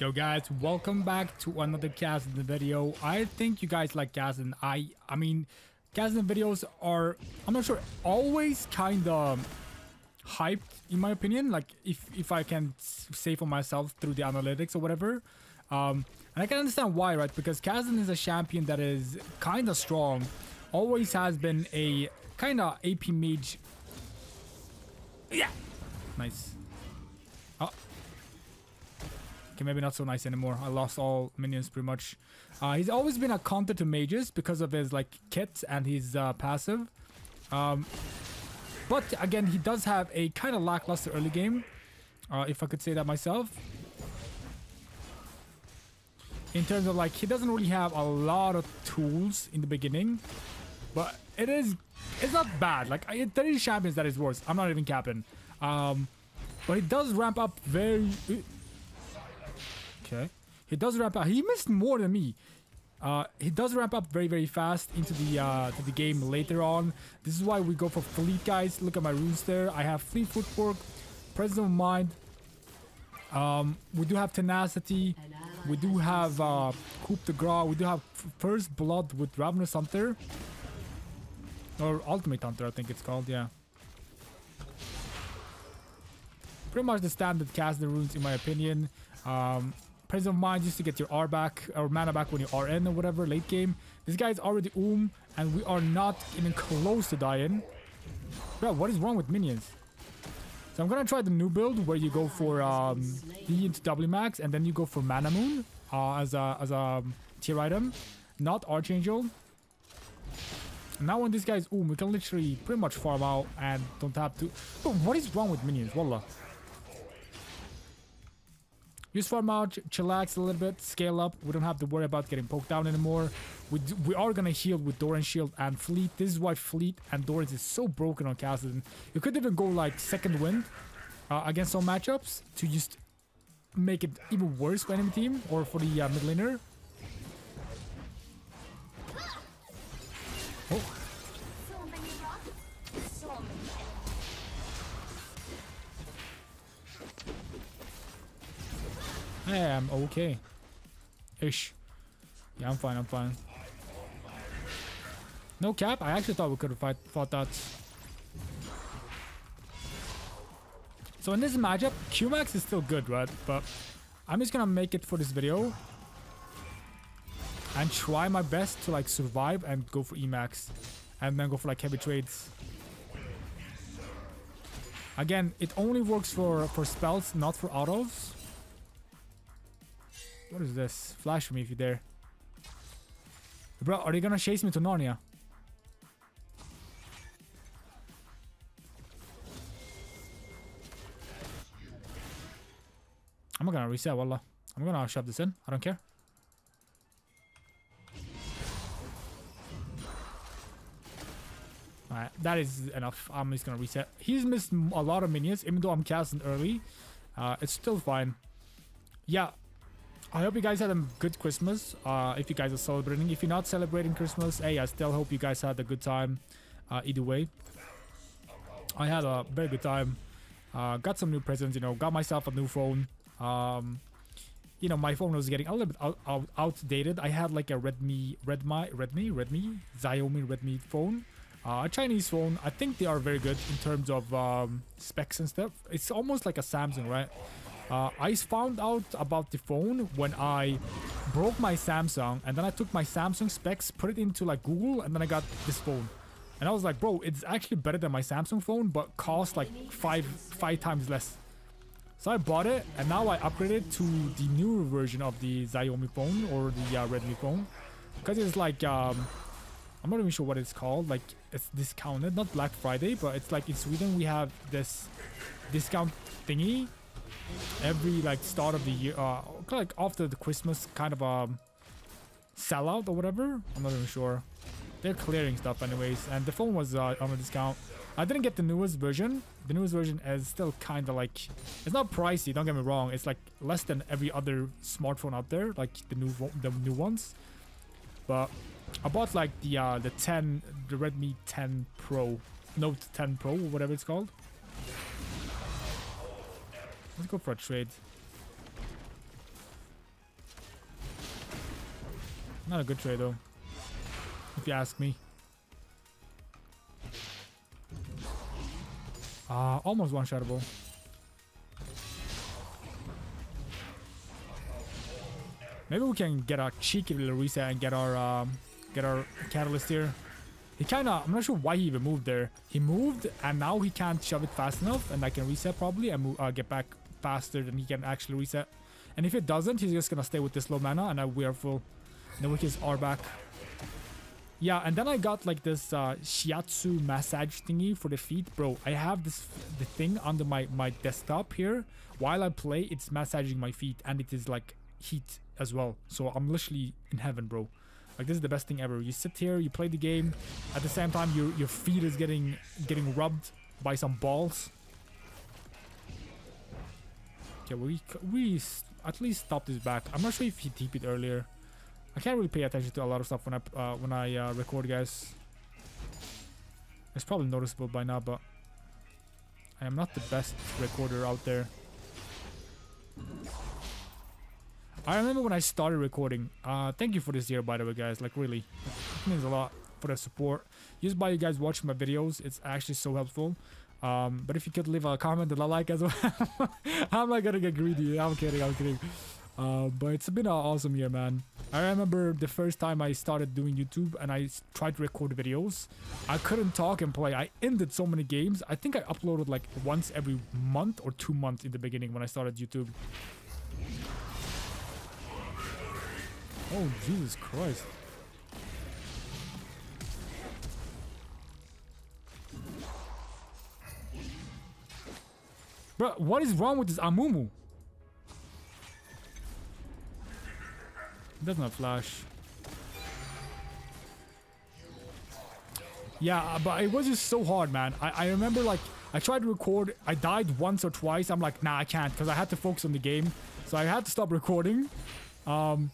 Yo guys, welcome back to another Kassadin video. I think you guys like Kassadin. I mean, Kassadin videos are, I'm not sure, always kind of hyped in my opinion. Like if I can say for myself through the analytics or whatever. And I can understand why, right? Because Kassadin is a champion that is kind of strong. Always has been a kind of AP mage. Yeah, nice. Oh, okay, maybe not so nice anymore. I lost all minions pretty much. He's always been a counter to mages because of his like kit and his passive. But again, he does have a kind of lackluster early game, if I could say that myself. In terms of like, he doesn't really have a lot of tools in the beginning, but it's not bad. Like, there is champions that is worse. I'm not even capping. But he does ramp up very. Okay, he does ramp up. He missed more than me. He does ramp up very, very fast into the to the game later on. This is why we go for Fleet, guys. Look at my runes there. I have Fleet Footwork, Presence of Mind. We do have Tenacity. We do have coup de grace. We do have First Blood with Ravenous Hunter. Or Ultimate Hunter, I think it's called, yeah. Pretty much the standard Kassadin runes, in my opinion. Presence of Mind just to get your R back, or mana back when you are in or whatever, late game. This guy's already and we are not even close to dying. Bro, what is wrong with minions? So I'm gonna try the new build where you go for D into W max, and then you go for Mana Moon as a tier item, not Archangel. And now when this guy's we can literally pretty much farm out and don't have to. But what is wrong with minions? Wallah. Use farm out, chillax a little bit, scale up. We don't have to worry about getting poked down anymore. We are gonna heal with Doran's shield and Fleet. This is why Fleet and Doran's is so broken on Kassadin. You could even go like second wind against some matchups to just make it even worse for enemy team or for the mid laner. Oh. I am okay. Ish. Yeah, I'm fine, I'm fine. No cap? I actually thought we could have fought that. So in this matchup, Qmax is still good, right? But I'm just gonna make it for this video. And try my best to like survive and go for Emax. And then go for like heavy trades. Again, it only works for spells, not for autos. What is this? Flash for me if you dare. Bro, are you gonna chase me to Narnia? I'm not gonna reset, wallah. I'm gonna shove this in. I don't care. Alright, that is enough. I'm just gonna reset. He's missed a lot of minions, even though I'm casting early. It's still fine. Yeah. I hope you guys had a good Christmas, if you guys are celebrating. If you're not celebrating Christmas, hey, I still hope you guys had a good time, either way. I had a very good time, got some new presents, you know, got myself a new phone. You know, my phone was getting a little bit outdated. I had like a Xiaomi Redmi phone, a Chinese phone. I think they are very good in terms of specs and stuff. It's almost like a Samsung, right? I found out about the phone when I broke my Samsung, and then I took my Samsung specs, put it into like Google, and then I got this phone. And I was like, bro, it's actually better than my Samsung phone, but cost like five times less. So I bought it, and now I upgraded to the newer version of the Xiaomi phone or the Redmi phone, because it's like I'm not even sure what it's called. Like it's discounted, not Black Friday, but it's like in Sweden we have this discount thingy. Every like start of the year, like after the Christmas kind of sellout or whatever. I'm not even sure. They're clearing stuff anyways, and the phone was on a discount. I didn't get the newest version. The newest version is still kind of like, it's not pricey, don't get me wrong. It's like less than every other smartphone out there, like the new ones. But I bought like the Redmi 10 Pro, Note 10 Pro, whatever it's called. Let's go for a trade. Not a good trade though, if you ask me. Almost one-shottable. Maybe we can get a cheeky little reset and get our catalyst here. He kinda, I'm not sure why he even moved there. He moved and now he can't shove it fast enough, and I can reset probably and move, get back faster than he can actually reset. And if it doesn't, he's just gonna stay with this low mana and we are full. And then we can R back. Yeah, and then I got like this shiatsu massage thingy for the feet. Bro, I have the thing under my desktop here. While I play, it's massaging my feet and it is like heat as well. So I'm literally in heaven, bro. Like, this is the best thing ever. You sit here, you play the game, at the same time your feet is getting rubbed by some balls. Okay, we at least stop this back. I'm not sure if he TP'd earlier. I can't really pay attention to a lot of stuff when I record, guys. It's probably noticeable by now, but I am not the best recorder out there. I remember when I started recording. Thank you for this year, by the way, guys. Like, really, it means a lot for the support. Just by you guys watching my videos, it's actually so helpful. But if you could leave a comment and a like as well. I'm not gonna get greedy. I'm kidding. But it's been an awesome year, man. I remember the first time I started doing YouTube and I tried to record videos. I couldn't talk and play. I ended so many games. I think I uploaded like once every month or 2 months in the beginning when I started YouTube. Oh, Jesus Christ. Bro, what is wrong with this Amumu? It doesn't have flash. Yeah, but it was just so hard, man. I remember, like, I tried to record. I died once or twice. I'm like, nah, I can't, because I had to focus on the game. So I had to stop recording. And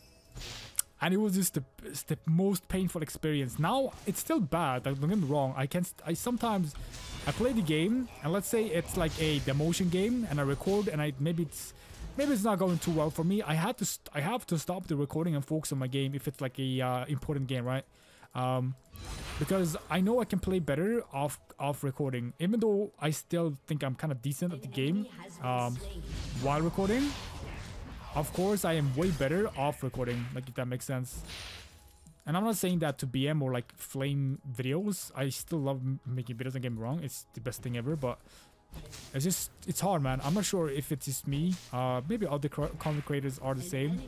it was just the most painful experience. Now, it's still bad. Like, don't get me wrong. I sometimes... I play the game, and let's say it's like a demotion game, and I record, and maybe it's not going too well for me. I have to stop the recording and focus on my game if it's like a important game, right? Because I know I can play better off recording, even though I still think I'm kind of decent at the game while recording. Of course, I am way better off recording, like, if that makes sense. And I'm not saying that to BM or like flame videos. I still love making videos, don't get me wrong. It's the best thing ever, but it's just, it's hard, man. I'm not sure if it's just me. Maybe other content creators are the same.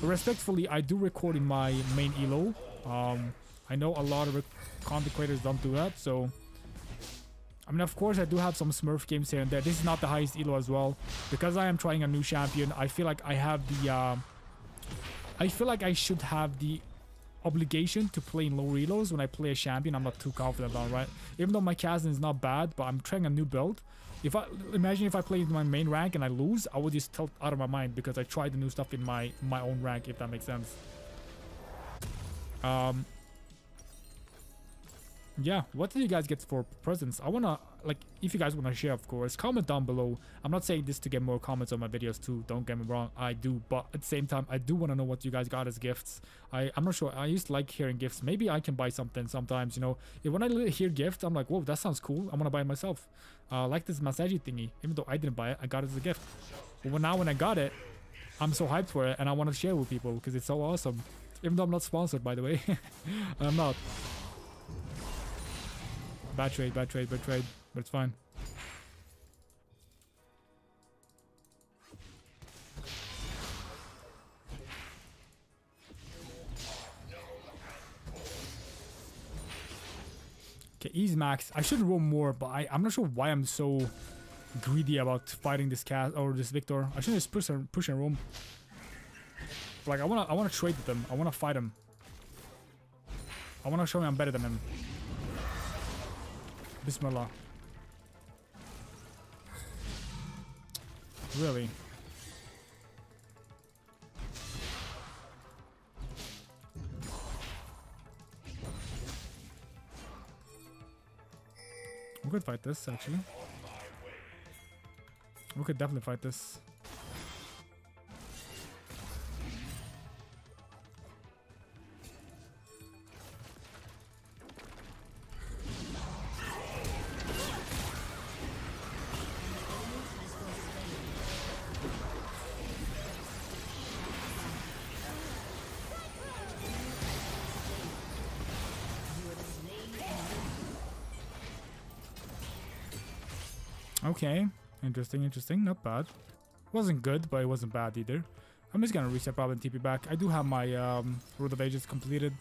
But respectfully, I do record in my main ELO. I know a lot of content creators don't do that, so... I mean, of course, I do have some Smurf games here and there. This is not the highest ELO as well. Because I am trying a new champion, I feel like I have the... I feel like I should have the... obligation to play in low reloads when I play a champion I'm not too confident on, right? Even though my Kassadin is not bad, but I'm trying a new build. If I imagine if I play in my main rank and I lose, I would just tilt out of my mind because I tried the new stuff in my own rank, if that makes sense. Yeah, what did you guys get for presents? I wanna, like, if you guys wanna share, of course, comment down below. I'm not saying this to get more comments on my videos too, don't get me wrong, I do, but at the same time, I do wanna know what you guys got as gifts. I'm not sure, I used to like hearing gifts. Maybe I can buy something sometimes, you know. When I hear gifts, I'm like, whoa, that sounds cool, I wanna buy it myself. Like this massage thingy, even though I didn't buy it, I got it as a gift. But now when I got it, I'm so hyped for it and I wanna share it with people because it's so awesome. Even though I'm not sponsored, by the way. I'm not. Bad trade, but it's fine. Okay, ease max. I should roam more, but I'm not sure why I'm so greedy about fighting this Cat or this Victor. I should just push and roam. Like, I wanna trade with them. I wanna fight him. I wanna show him I'm better than him. Bismillah. Really? We could fight this, actually. We could definitely fight this. Okay, interesting, interesting. Not bad. Wasn't good, but it wasn't bad either. I'm just gonna reset probably and TP back. I do have my Road of Ages completed.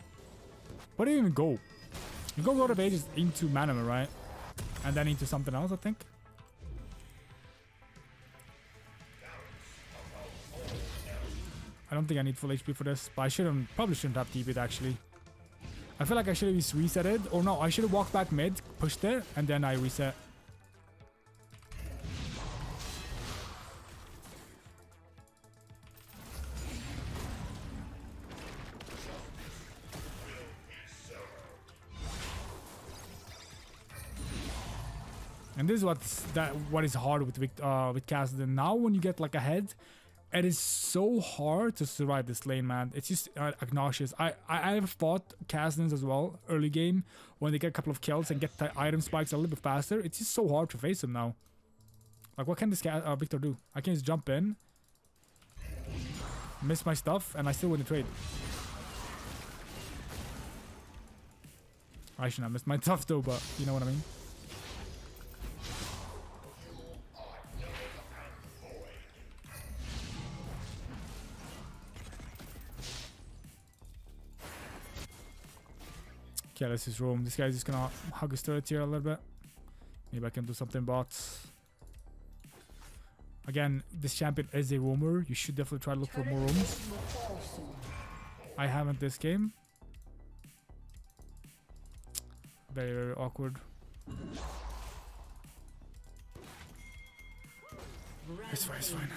Where do you even go? You go Road of Ages into Mana Moon, right? And then into something else, I think. I don't think I need full HP for this, but I shouldn't, probably shouldn't have TP'd actually. I feel like I should have reset it, or no, I should have walked back mid, pushed it, and then I reset. And this is what is hard with Kassadin. Now when you get like ahead, it is so hard to survive this lane, man. It's just obnoxious. I have fought Kassadins as well early game when they get a couple of kills and get item spikes a little bit faster. It's just so hard to face them now. Like, what can this Victor do? I can just jump in, miss my stuff, and I still win the trade. I should not miss my stuff though, but you know what I mean. Okay, let's just roam. This guy's just gonna hug his turret here a little bit. Maybe I can do something, bots. Again, this champion is a roamer. You should definitely try to look for more roams. I haven't this game. Very, very awkward. It's fine, it's fine.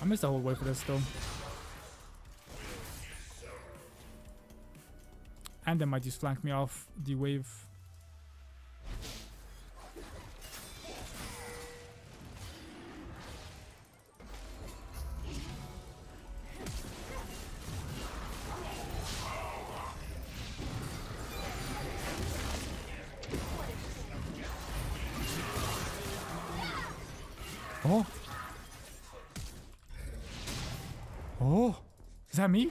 I missed the whole way for this though. And they might just flank me off the wave. Oh. Oh. Is that me?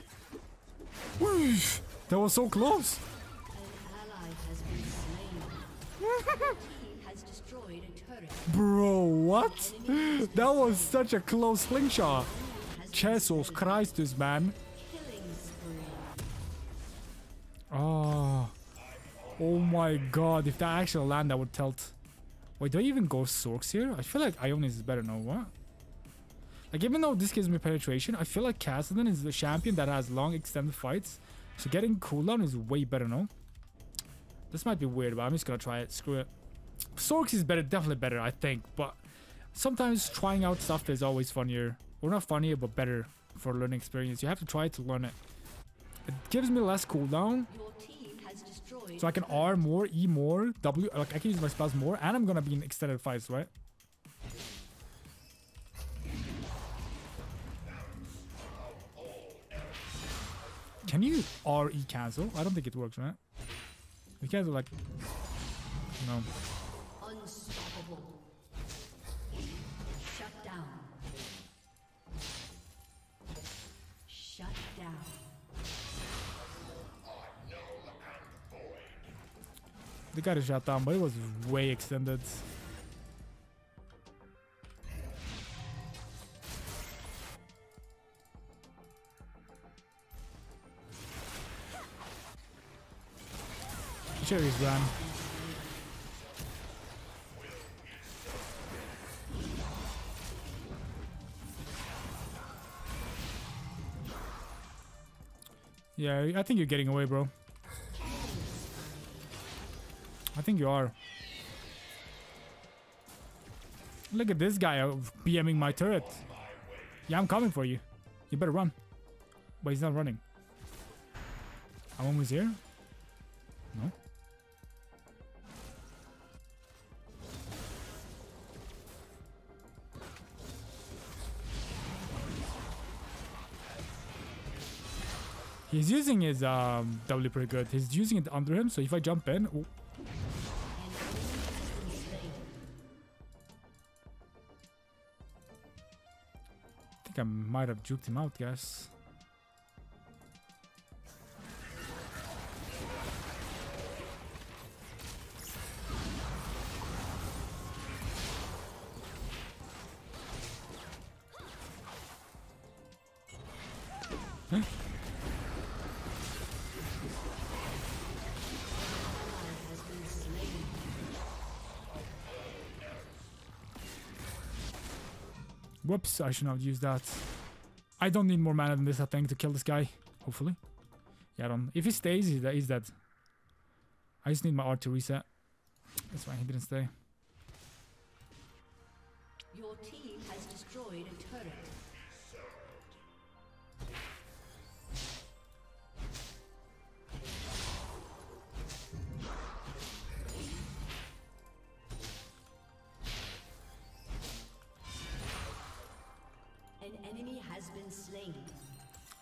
Whoosh. That was so close! Bro, what? That was such a close slingshot. Jesus Christ, this man. Oh. Oh my god, if that actually land, I would tilt. Wait, do I even go Sorx here? I feel like Ionis is better now, what? Like, even though this gives me penetration, I feel like Kassadin is the champion that has long extended fights. So getting cooldown is way better, no? This might be weird, but I'm just gonna try it. Screw it. Sorx is better, definitely better, I think. But sometimes trying out stuff is always funnier. Well, not funnier, but better for learning experience. You have to try it to learn it. It gives me less cooldown. So I can R more, E more, W. Like, I can use my spells more, and I'm gonna be in extended fights, right? Can you RE cancel? I don't think it works, right? You cancel like... No. Unstoppable. Shut down. Shut down. They got a shut down, but it was way extended. Sure he's done. Yeah, I think you're getting away, bro. I think you are. Look at this guy BMing my turret. Yeah, I'm coming for you. You better run. But he's not running. Amumu is here? No? He's using his W pretty good. He's using it under him, so if I jump in... Oh. I think I might have juked him out, guys. Whoops, I should not use that. I don't need more mana than this, I think, to kill this guy. Hopefully. Yeah, I don't. If he stays, he's dead. I just need my art to reset. That's why he didn't stay. Your team has destroyed a turret.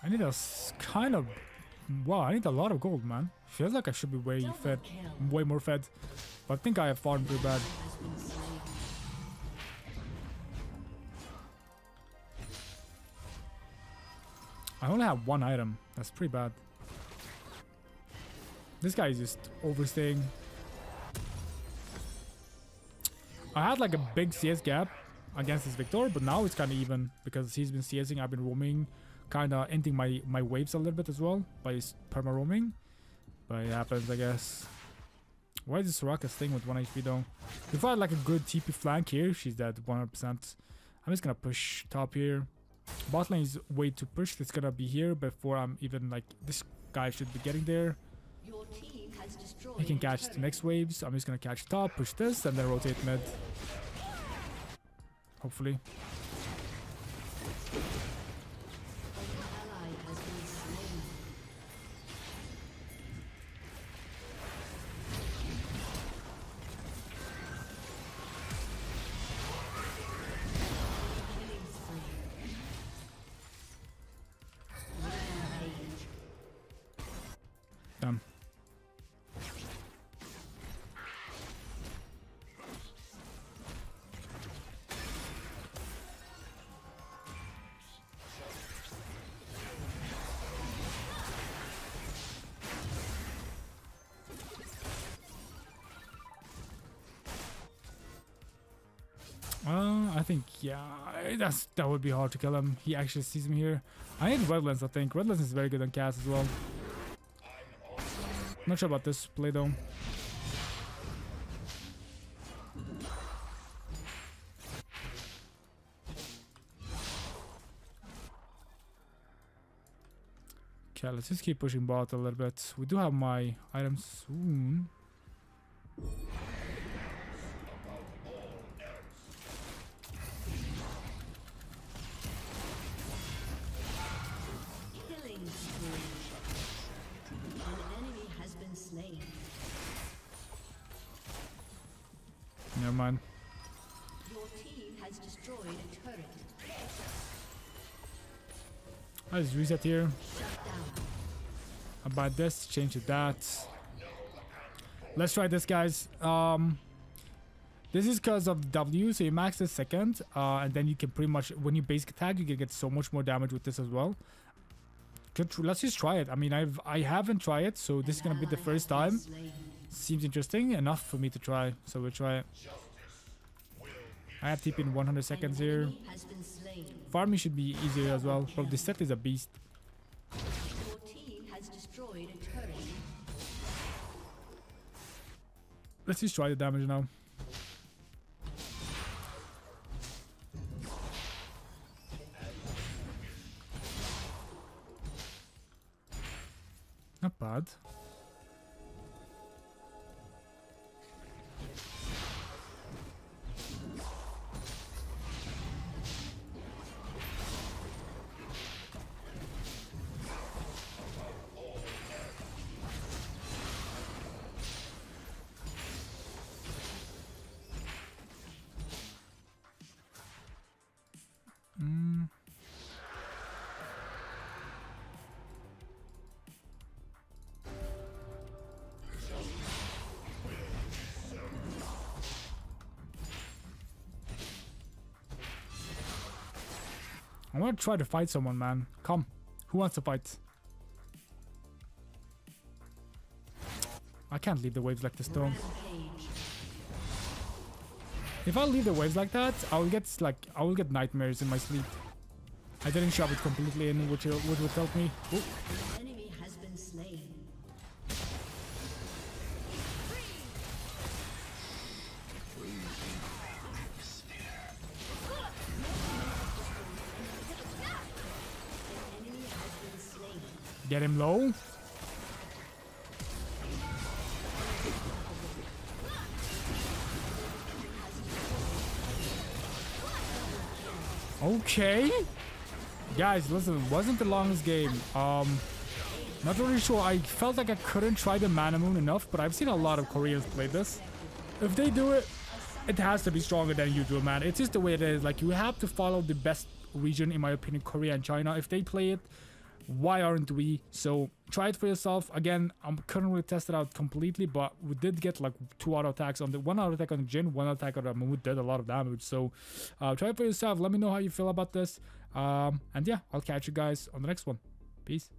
I need a kind of... wow, I need a lot of gold, man. Feels like I should be way fed, way more fed. But I think I have farmed too bad. I only have one item. That's pretty bad. This guy is just overstaying. I had like a big CS gap against this Victor, but now it's kind of even because he's been CSing. I've been roaming, kind of ending my waves a little bit as well by perma roaming, but it happens, I guess. Why is this Soraka staying with 1 HP though? If I had like a good TP flank here, she's dead 100%. I'm just gonna push top here. Bot lane is way too pushed. It's gonna be here before I'm even like, this guy should be getting there. Your team has destroyed. He can catch the next waves. I'm just gonna catch top, push this, and then rotate mid. Hopefully. I think, yeah, that would be hard to kill him. He actually sees me here. I need Redlands, I think. Redlands is very good on cast as well. Not sure about this play though. Okay, let's just keep pushing bot a little bit. We do have my items soon. Never mind. Your team has destroyed a turret. I just reset here. About this, change to that. Let's try this, guys. This is because of W, so you max this second, and then you can pretty much, when you basic attack, you can get so much more damage with this as well. Let's just try it. I mean, I haven't tried it, so this is gonna be the first time. Seems interesting enough for me to try, so we'll try it. I have TP in 100 seconds here. Farming should be easier as well. Bro, this set is a beast. Your team has destroyed a turret. Let's just try the damage now. Not bad. I want to try to fight someone, man. Come. Who wants to fight? I can't leave the waves like this, though. If I leave the waves like that, I will get nightmares in my sleep. I didn't shove it completely in, which would help me. Ooh. Enemy has been slain. Get him low. Okay, guys, listen, it wasn't the longest game. Not really sure. I felt like I couldn't try the Mana Moon enough, but I've seen a lot of Koreans play this. If they do it, it has to be stronger than you do, man. It's just the way it is. Like, you have to follow the best region, in my opinion, Korea and China. If they play it, why aren't we? So try it for yourself. Again, I couldn't really test it out completely, but we did get like two auto attacks on the one auto attack on the Jhin, one attack on the Amumu. Did a lot of damage, so try it for yourself. Let me know how you feel about this, and yeah, I'll catch you guys on the next one. Peace.